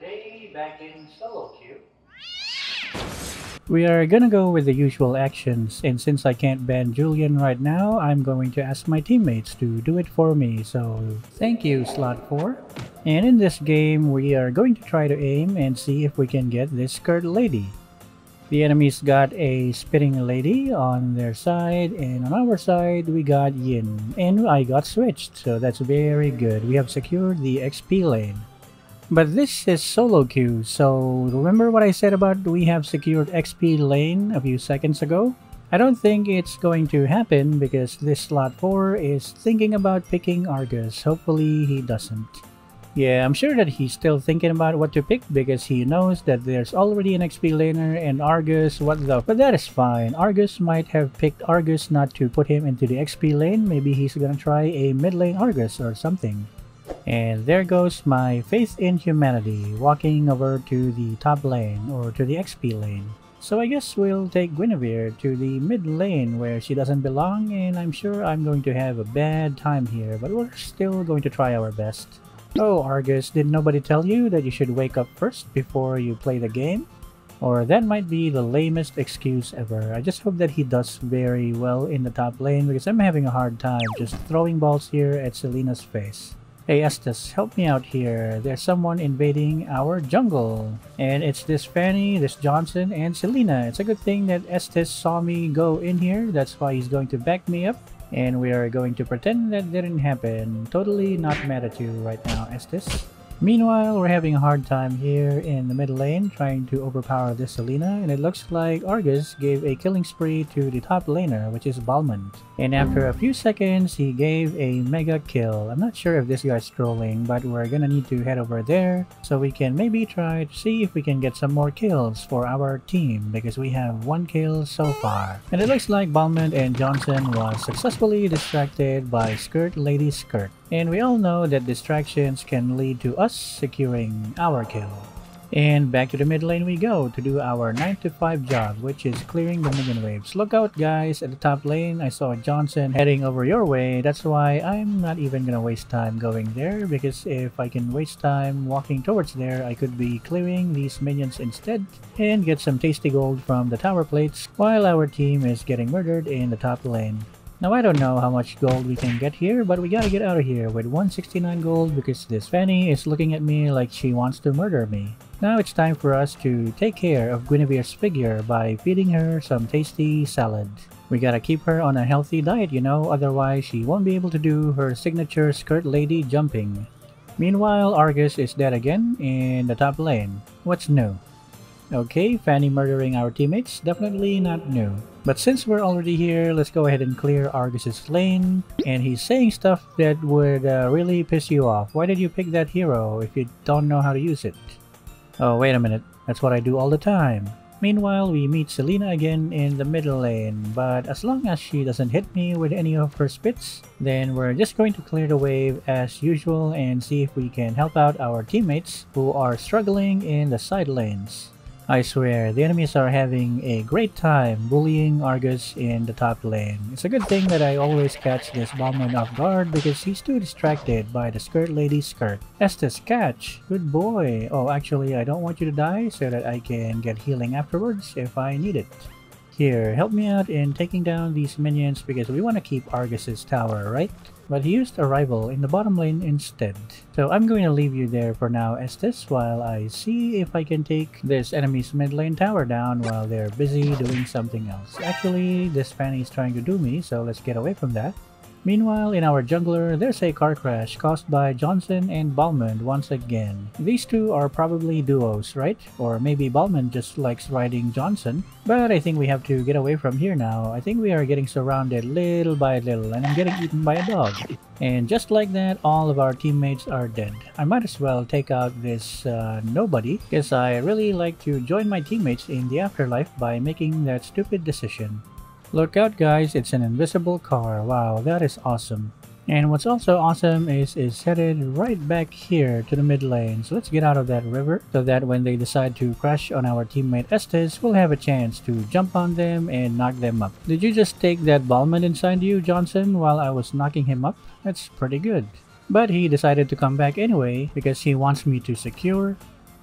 day back in solo queue. We are gonna go with the usual actions, and since I can't ban Julian right now, I'm going to ask my teammates to do it for me, so thank you, slot 4. And in this game, we are going to try to aim and see if we can get this skirt lady. The enemies got a spitting lady on their side, and on our side, we got Yin, and I got switched, so that's very good. We have secured the XP lane. But this is solo queue, so remember what I said about we have secured XP lane a few seconds ago? I don't think it's going to happen because this slot 4 is thinking about picking Argus. Hopefully he doesn't. Yeah, I'm sure that he's still thinking about what to pick because he knows that there's already an XP laner and Argus, what the... But that is fine. Argus might have picked Argus not to put him into the XP lane. Maybe he's gonna try a mid lane Argus or something. And there goes my faith in humanity, walking over to the top lane, or to the XP lane. So I guess we'll take Guinevere to the mid lane where she doesn't belong, and I'm sure I'm going to have a bad time here, but we're still going to try our best. Oh Argus, did nobody tell you that you should wake up first before you play the game? Or that might be the lamest excuse ever. I just hope that he does very well in the top lane because I'm having a hard time just throwing balls here at Selena's face. Hey Estes, help me out here. There's someone invading our jungle. And it's this Fanny, this Johnson, and Selena. It's a good thing that Estes saw me go in here. That's why he's going to back me up. And we are going to pretend that didn't happen. Totally not mad at you right now, Estes. Meanwhile, we're having a hard time here in the mid lane trying to overpower this Selena. And it looks like Argus gave a killing spree to the top laner, which is Balmond. And after a few seconds, he gave a mega kill. I'm not sure if this guy's trolling, but we're gonna need to head over there so we can maybe try to see if we can get some more kills for our team because we have one kill so far. And it looks like Balmond and Johnson was successfully distracted by Skirt Lady Skirt. And we all know that distractions can lead to us securing our kill. And back to the mid lane we go to do our 9 to 5 job, which is clearing the minion waves. Look out guys, at the top lane I saw Johnson heading over your way. That's why I'm not even gonna waste time going there, because if I can waste time walking towards there, I could be clearing these minions instead and get some tasty gold from the tower plates while our team is getting murdered in the top lane. Now I don't know how much gold we can get here, but we gotta get out of here with 169 gold because this Fanny is looking at me like she wants to murder me. Now it's time for us to take care of Guinevere's figure by feeding her some tasty salad. We gotta keep her on a healthy diet, you know, otherwise she won't be able to do her signature skirt lady jumping. Meanwhile, Argus is dead again in the top lane. What's new? Okay, Fanny murdering our teammates, definitely not new. But since we're already here, let's go ahead and clear Argus's lane. And he's saying stuff that would really piss you off. Why did you pick that hero if you don't know how to use it? Oh, wait a minute. That's what I do all the time. Meanwhile, we meet Selena again in the middle lane. But as long as she doesn't hit me with any of her spits, then we're just going to clear the wave as usual and see if we can help out our teammates who are struggling in the side lanes. I swear, the enemies are having a great time bullying Argus in the top lane. It's a good thing that I always catch this Balmond off guard because he's too distracted by the skirt lady skirt. Estes, catch! Good boy! Oh, actually, I don't want you to die so that I can get healing afterwards if I need it. Here, help me out in taking down these minions because we want to keep Argus's tower, right? But he used a rival in the bottom lane instead. So I'm going to leave you there for now, Estes, while I see if I can take this enemy's mid lane tower down while they're busy doing something else. Actually, this Fanny is trying to do me, so let's get away from that. Meanwhile, in our jungler, there's a car crash caused by Johnson and Balmond once again. These two are probably duos, right? Or maybe Balmond just likes riding Johnson. But I think we have to get away from here now. I think we are getting surrounded little by little, and I'm getting eaten by a dog. And just like that, all of our teammates are dead. I might as well take out this nobody, because I really like to join my teammates in the afterlife by making that stupid decision. Look out guys, it's an invisible car. Wow, that is awesome. And what's also awesome is it's headed right back here to the mid lane. So let's get out of that river so that when they decide to crash on our teammate Estes, we'll have a chance to jump on them and knock them up. Did you just take that Balmond inside you, Johnson, while I was knocking him up? That's pretty good. But he decided to come back anyway because he wants me to secure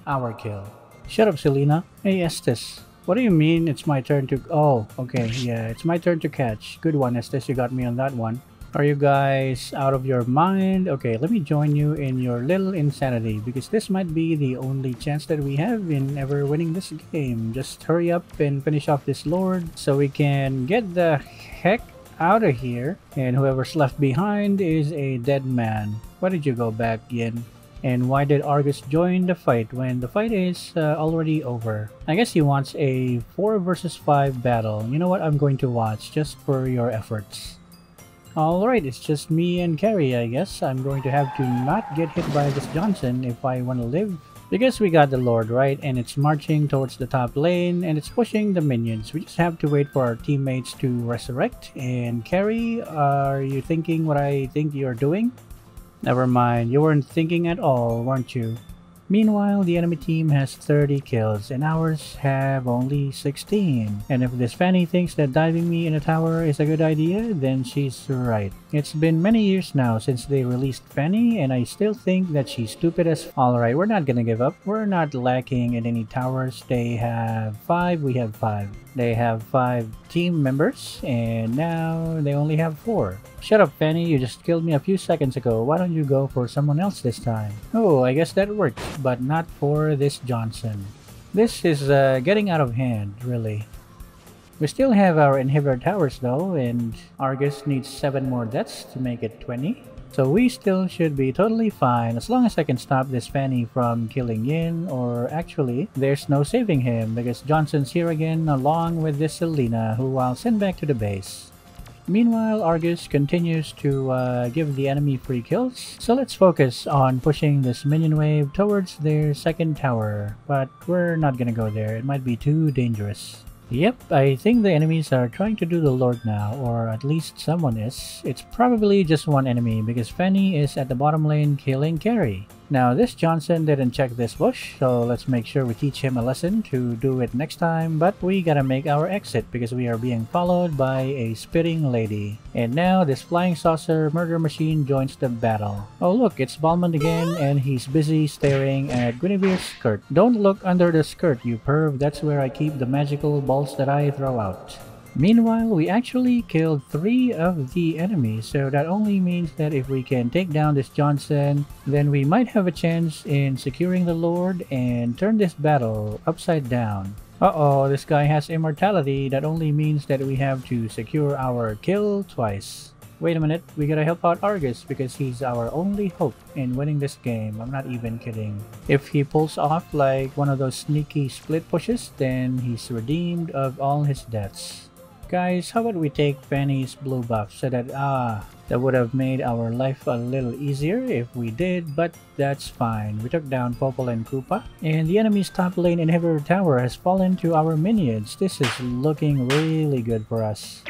Our kill. Shut up, Selena. Hey, Estes. What do you mean it's my turn to... Oh, okay. Yeah, it's my turn to catch. Good one, Estes. You got me on that one. Are you guys out of your mind? Okay, let me join you in your little insanity, because this might be the only chance that we have in ever winning this game. Just hurry up and finish off this lord so we can get the heck out of here. And whoever's left behind is a dead man. Why did you go back, Yin? And why did Argus join the fight when the fight is already over? I guess he wants a 4 versus 5 battle. You know what? I'm going to watch just for your efforts. Alright, it's just me and Carrie, I guess. I'm going to have to not get hit by this Johnson if I want to live. Because we got the Lord, right? And it's marching towards the top lane and it's pushing the minions. We just have to wait for our teammates to resurrect. And Carrie, are you thinking what I think you're doing? Never mind, you weren't thinking at all, weren't you? Meanwhile, the enemy team has 30 kills and ours have only 16. And if this Fanny thinks that diving me in a tower is a good idea, then she's right. It's been many years now since they released Fanny and I still think that she's stupid as f. Alright, we're not gonna give up. We're not lacking in any towers. They have 5, we have 5. They have 5 team members and now they only have 4. Shut up, Fanny, you just killed me a few seconds ago. Why don't you go for someone else this time? Oh, I guess that worked, but not for this Johnson. This is getting out of hand, really. We still have our inhibitor towers though, and Argus needs 7 more deaths to make it 20. So we still should be totally fine as long as I can stop this Fanny from killing Yin, or actually there's no saving him because Johnson's here again along with this Selena, who I'll send back to the base. Meanwhile, Argus continues to give the enemy free kills, so let's focus on pushing this minion wave towards their second tower, but we're not gonna go there, it might be too dangerous. Yep, I think the enemies are trying to do the Lord now, or at least someone is. It's probably just one enemy because Fanny is at the bottom lane killing Carrie. Now this Johnson didn't check this bush, so let's make sure we teach him a lesson to do it next time, but we gotta make our exit because we are being followed by a spitting lady. And now this flying saucer murder machine joins the battle. Oh look, it's Balmond again and he's busy staring at Guinevere's skirt. Don't look under the skirt, you perv, that's where I keep the magical ball that I throw out. Meanwhile, we actually killed 3 of the enemies, so that only means that if we can take down this Johnson, then we might have a chance in securing the Lord and turn this battle upside down. Uh-oh, this guy has immortality. That only means that we have to secure our kill twice. Wait a minute, we gotta help out Argus because he's our only hope in winning this game. I'm not even kidding. If he pulls off like one of those sneaky split pushes, then he's redeemed of all his deaths. Guys, how about we take Fanny's blue buff so that, that would have made our life a little easier if we did, but that's fine. We took down Popol and Koopa, and the enemy's top lane inhibitor tower has fallen to our minions. This is looking really good for us.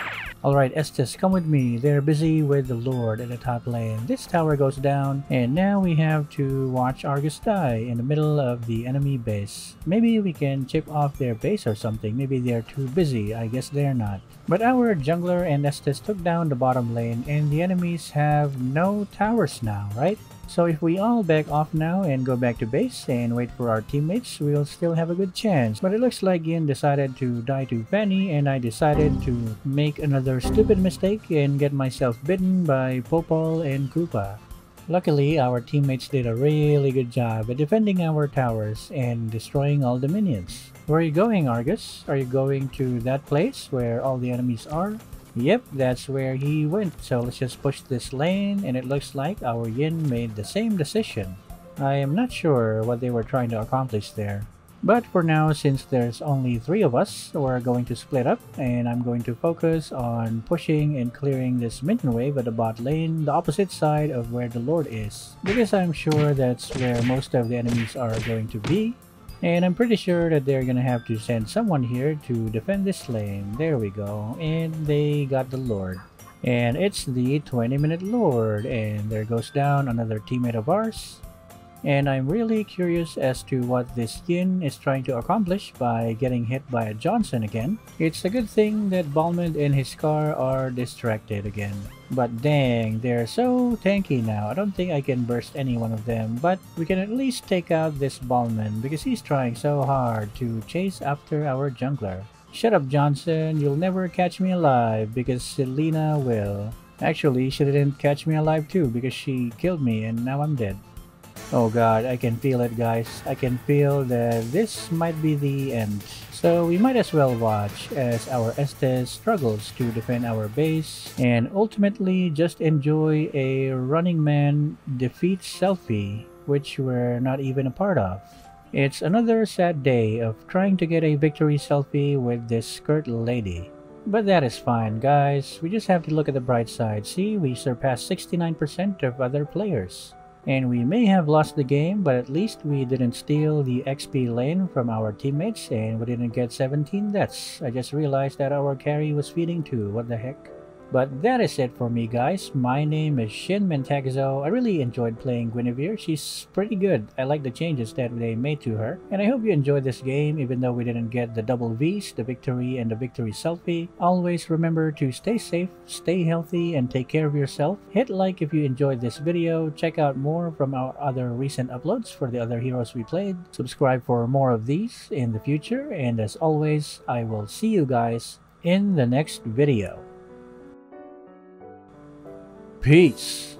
Alright, Estes, come with me. They're busy with the Lord in the top lane. This tower goes down, and now we have to watch Argus die in the middle of the enemy base. Maybe we can chip off their base or something. Maybe they're too busy. I guess they're not. But our jungler and Estes took down the bottom lane, and the enemies have no towers now, right? So if we all back off now and go back to base and wait for our teammates, we'll still have a good chance. But it looks like Yin decided to die to Fanny and I decided to make another stupid mistake and get myself bitten by Popol and Koopa. Luckily, our teammates did a really good job at defending our towers and destroying all the minions. Where are you going, Argus? Are you going to that place where all the enemies are? Yep, that's where he went. So let's just push this lane, and it looks like our Yin made the same decision. I am not sure what they were trying to accomplish there. But for now, since there's only 3 of us, we're going to split up, and I'm going to focus on pushing and clearing this minion wave at the bot lane, the opposite side of where the Lord is, because I'm sure that's where most of the enemies are going to be. And I'm pretty sure that they're gonna have to send someone here to defend this lane. There we go. And they got the Lord. And it's the 20-minute Lord. And there goes down another teammate of ours. and I'm really curious as to what this Yin is trying to accomplish by getting hit by a Johnson again. It's a good thing that Balmond and his car are distracted again. But dang, they're so tanky now. I don't think I can burst any one of them, but we can at least take out this Balmond because he's trying so hard to chase after our jungler. Shut up, Johnson, you'll never catch me alive because Selena will. Actually, she didn't catch me alive too because she killed me and now I'm dead. Oh god, I can feel it, guys. I can feel that this might be the end. So we might as well watch as our Estes struggles to defend our base and ultimately just enjoy a running man defeat selfie, which we're not even a part of. It's another sad day of trying to get a victory selfie with this skirt lady. But that is fine, guys. We just have to look at the bright side. See, we surpassed 69% of other players. And we may have lost the game, but at least we didn't steal the XP lane from our teammates and we didn't get 17 deaths. I just realized that our carry was feeding too, what the heck. But that is it for me, guys. My name is ShinmenTakezo. I really enjoyed playing Guinevere. She's pretty good. I like the changes that they made to her. And I hope you enjoyed this game, even though we didn't get the double Vs, the victory and the victory selfie. Always remember to stay safe, stay healthy, and take care of yourself. Hit like if you enjoyed this video. Check out more from our other recent uploads for the other heroes we played. Subscribe for more of these in the future. And as always, I will see you guys in the next video. Peace.